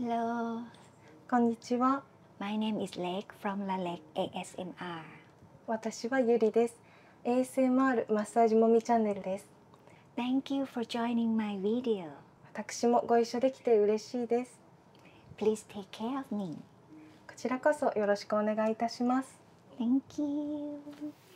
Hello. Konnichiwa. My name is Lake from La Lake ASMR. 私はゆりです。ASMR マッサージもみチャンネルです。Thank you for joining my video. 私もご一緒できて嬉しいです。Please take care of me. こちらこそよろしくお願いいたします。Thank you.